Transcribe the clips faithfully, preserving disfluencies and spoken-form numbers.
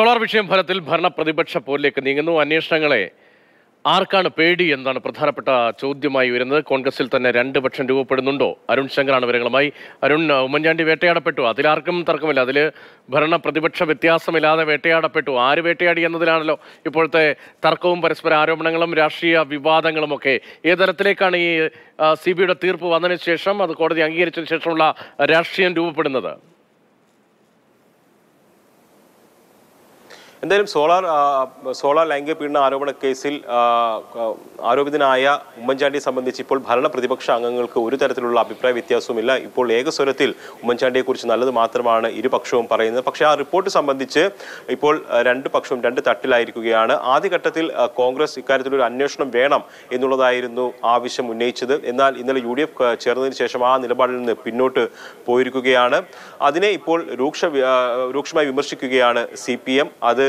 Solar വിഷയം ഫലത്തിൽ ഭരണ പ്രതിപക്ഷ പോരിലേക്ക് നീങ്ങുന്നു. അന്വേഷണങ്ങളെ ആർക്കാണ് പേടി എന്നാണ് പ്രധാനപ്പെട്ട ചോദ്യമായി വരുന്നത്. കോൺഗ്രസിൽ തന്നെ രണ്ട് പക്ഷം രൂപപ്പെടുന്നുണ്ടോ? അരുൺ ശങ്കറാണ് വിവരങ്ങളുമായി. അരുൺ, ഉമ്മൻചാണ്ടി വേട്ടയാടപ്പെട്ടു, അതിലാർക്കും തർക്കമില്ല. അതിൽ ഭരണ പ്രതിപക്ഷ വ്യത്യാസമില്ലാതെ വേട്ടയാടപ്പെട്ടു. ആര് വേട്ടയാടി എന്നതിലാണല്ലോ ഇപ്പോഴത്തെ തർക്കവും പരസ്പര ആരോപണങ്ങളും രാഷ്ട്രീയ വിവാദങ്ങളും ഒക്കെ. ഏതരത്തിലേക്കാണ് ഈ സി ബിയുടെ തീർപ്പ് വന്നതിന് ശേഷം, അത് കോടതി അംഗീകരിച്ചതിന് ശേഷമുള്ള രാഷ്ട്രീയം രൂപപ്പെടുന്നത്? എന്തായാലും സോളാർ സോളാർ ലൈംഗിക പീഡന ആരോപണ കേസിൽ ആരോപിതനായ ഉമ്മൻചാണ്ടിയെ സംബന്ധിച്ച് ഇപ്പോൾ ഭരണ പ്രതിപക്ഷ അംഗങ്ങൾക്ക് ഒരു തരത്തിലുള്ള അഭിപ്രായ വ്യത്യാസവുമില്ല. ഇപ്പോൾ ഏകസ്വരത്തിൽ ഉമ്മൻചാണ്ടിയെക്കുറിച്ച് നല്ലത് മാത്രമാണ് ഇരുപക്ഷവും പറയുന്നത്. പക്ഷേ ആ റിപ്പോർട്ട് സംബന്ധിച്ച് ഇപ്പോൾ രണ്ട് പക്ഷവും രണ്ട് തട്ടിലായിരിക്കുകയാണ്. ആദ്യഘട്ടത്തിൽ കോൺഗ്രസ് ഇക്കാര്യത്തിലൊരു അന്വേഷണം വേണം എന്നുള്ളതായിരുന്നു ആവശ്യം ഉന്നയിച്ചത്. എന്നാൽ ഇന്നലെ യു ഡി എഫ് ചേർന്നതിന് ശേഷം ആ നിലപാടിൽ നിന്ന് പിന്നോട്ട് പോയിരിക്കുകയാണ്. അതിനെ ഇപ്പോൾ രൂക്ഷ രൂക്ഷമായി വിമർശിക്കുകയാണ് സി പി എം. അത്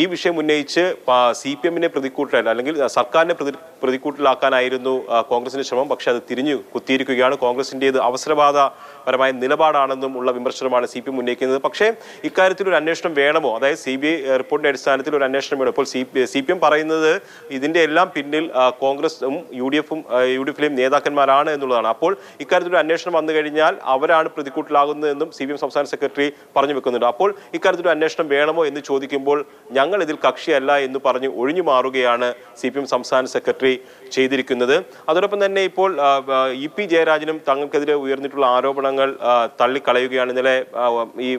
ഈ വിഷയം ഉന്നയിച്ച് സി പി എമ്മിനെ പ്രതിക്കൂട്ടിൽ അല്ലെങ്കിൽ സർക്കാരിനെ പ്രതി പ്രതിക്കൂട്ടിലാക്കാനായിരുന്നു കോൺഗ്രസിൻ്റെ ശ്രമം. പക്ഷേ അത് തിരിഞ്ഞു കുത്തിയിരിക്കുകയാണ്. കോൺഗ്രസിൻ്റേത് അവസരവാദപരമായ നിലപാടാണെന്നും ഉള്ള വിമർശനമാണ് സി പി എം ഉന്നയിക്കുന്നത്. പക്ഷേ ഇക്കാര്യത്തിൽ ഒരു അന്വേഷണം വേണമോ? അതായത് സി ബി ഐ റിപ്പോർട്ടിൻ്റെ അടിസ്ഥാനത്തിൽ ഒരു അന്വേഷണം വേണം. ഇപ്പോൾ സി സി പി എം പറയുന്നത് ഇതിൻ്റെ എല്ലാം പിന്നിൽ കോൺഗ്രസും യു ഡി എഫും യു ഡി എഫിലെയും നേതാക്കന്മാരാണ് എന്നുള്ളതാണ്. അപ്പോൾ ഇക്കാര്യത്തിൽ ഒരു അന്വേഷണം വന്നു കഴിഞ്ഞാൽ അവരാണ് പ്രതിക്കൂട്ടിലാകുന്നതെന്നും സി പി എം സംസ്ഥാന സെക്രട്ടറി പറഞ്ഞു വെക്കുന്നുണ്ട്. അപ്പോൾ ഇക്കാര്യത്തിൽ ഒരു അന്വേഷണം വേണമോ എന്ന് ചോദിക്കുമ്പോൾ ഞങ്ങൾ ഇതിൽ കക്ഷിയല്ല എന്ന് പറഞ്ഞ് ഒഴിഞ്ഞു മാറുകയാണ് സി പി എം സംസ്ഥാന സെക്രട്ടറി ചെയ്തിരിക്കുന്നത്. അതോടൊപ്പം തന്നെ ഇപ്പോൾ ഇ പി ജയരാജനും തങ്ങൾക്കെതിരെ ഉയർന്നിട്ടുള്ള ആരോപണങ്ങൾ തള്ളിക്കളയുകയാണ്. ഇന്നലെ ഈ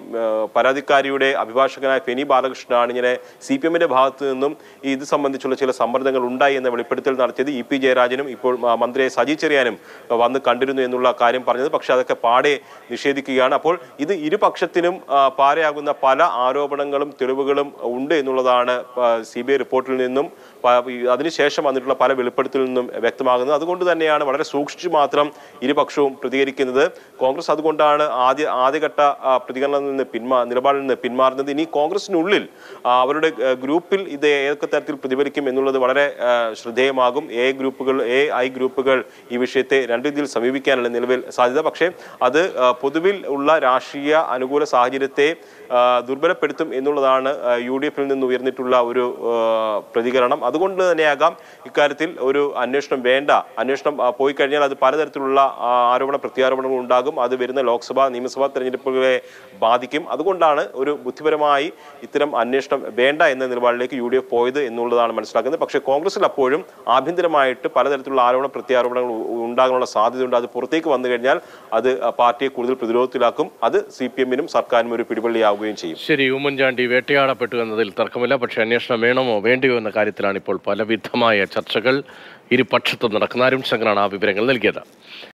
പരാതിക്കാരിയുടെ അഭിഭാഷകനായ ഫെനി ബാലകൃഷ്ണനാണ് ഇങ്ങനെ സി പി എമ്മിൻ്റെ ഭാഗത്തു നിന്നും ഇത് സംബന്ധിച്ചുള്ള ചില സമ്മർദ്ദങ്ങൾ ഉണ്ടായി എന്ന വെളിപ്പെടുത്തൽ നടത്തിയത്. ഇ പി ജയരാജനും ഇപ്പോൾ മന്ത്രിയെ സജി ചെറിയാനും വന്ന് കണ്ടിരുന്നു എന്നുള്ള കാര്യം പറഞ്ഞത്. പക്ഷേ അതൊക്കെ പാടെ നിഷേധിക്കുകയാണ്. അപ്പോൾ ഇത് ഇരുപക്ഷത്തിനും പാരയാകുന്ന പല ആരോപണങ്ങളും തെളിവുകളും ഉണ്ട് എന്നുള്ളതാണ് സി ബി ഐ റിപ്പോർട്ടിൽ നിന്നും അതിനുശേഷം വന്നിട്ടുള്ള പല വെളിപ്പെടുത്തലിൽ നിന്നും വ്യക്തമാകുന്നത്. അതുകൊണ്ട് തന്നെയാണ് വളരെ സൂക്ഷിച്ചു മാത്രം ഇരുപക്ഷവും പ്രതികരിക്കുന്നത്. കോൺഗ്രസ് അതുകൊണ്ടാണ് ആദ്യ ആദ്യഘട്ട പ്രതികരണത്തിൽ നിന്ന് പിന്മാ നിലപാടിൽ നിന്ന് പിന്മാറുന്നത്. ഇനി കോൺഗ്രസിനുള്ളിൽ അവരുടെ ഗ്രൂപ്പിൽ ഇത് ഏതൊക്കെ തരത്തിൽ പ്രതിഫലിക്കും എന്നുള്ളത് വളരെ ശ്രദ്ധേയമാകും. എ ഗ്രൂപ്പുകൾ എ ഐ ഗ്രൂപ്പുകൾ ഈ വിഷയത്തെ രണ്ട് രീതിയിൽ സമീപിക്കാനുള്ള നിലവിൽ സാധ്യത. പക്ഷേ അത് പൊതുവിൽ ഉള്ള രാഷ്ട്രീയ അനുകൂല സാഹചര്യത്തെ ദുർബലപ്പെടുത്തും എന്നുള്ളതാണ് യു ഡി എഫിൽ നിന്ന് ഉയർന്നിട്ടുള്ള ഒരു പ്രതികരണം. അതുകൊണ്ട് തന്നെയാകാം ഇക്കാര്യത്തിൽ ഒരു അന്വേഷണം വേണ്ട. അന്വേഷണം പോയി കഴിഞ്ഞാൽ അത് പലതരത്തിലുള്ള ആരോപണ പ്രത്യാരോപണങ്ങൾ ഉണ്ടാകും. അത് വരുന്ന ലോക്സഭാ നിയമസഭാ തെരഞ്ഞെടുപ്പുകളെ ബാധിക്കും. അതുകൊണ്ടാണ് ഒരു ബുദ്ധിപരമായി ഇത്തരം അന്വേഷണം വേണ്ട എന്ന നിലപാടിലേക്ക് യു ഡി എഫ് പോയത് എന്നുള്ളതാണ് മനസ്സിലാക്കുന്നത്. പക്ഷേ കോൺഗ്രസിൽ അപ്പോഴും ആഭ്യന്തരമായിട്ട് പലതരത്തിലുള്ള ആരോപണ പ്രത്യാരോപണങ്ങൾ ഉണ്ടാകാനുള്ള സാധ്യതയുണ്ട്. അത് പുറത്തേക്ക് വന്നു കഴിഞ്ഞാൽ അത് പാർട്ടിയെ കൂടുതൽ പ്രതിരോധത്തിലാക്കും. അത് സി പി എമ്മിനും സർക്കാരിനും ഒരു പിടിവള്ളിയാവുകയും ചെയ്യും. ശരി, ഉമ്മൻചാണ്ടി വേട്ടയാടപ്പെട്ടു എന്നതിൽ തർക്കമില്ല. പക്ഷേ അന്വേഷണം വേണമോ വേണ്ടയോ എന്ന കാര്യത്തിലാണ് ഇപ്പോൾ പലവിധമായ ചർച്ചകൾ ഇരുപക്ഷത്തും നടക്കുന്ന. അരുൺ ശങ്കറാണ് ആ വിവരങ്ങൾ നൽകിയത്.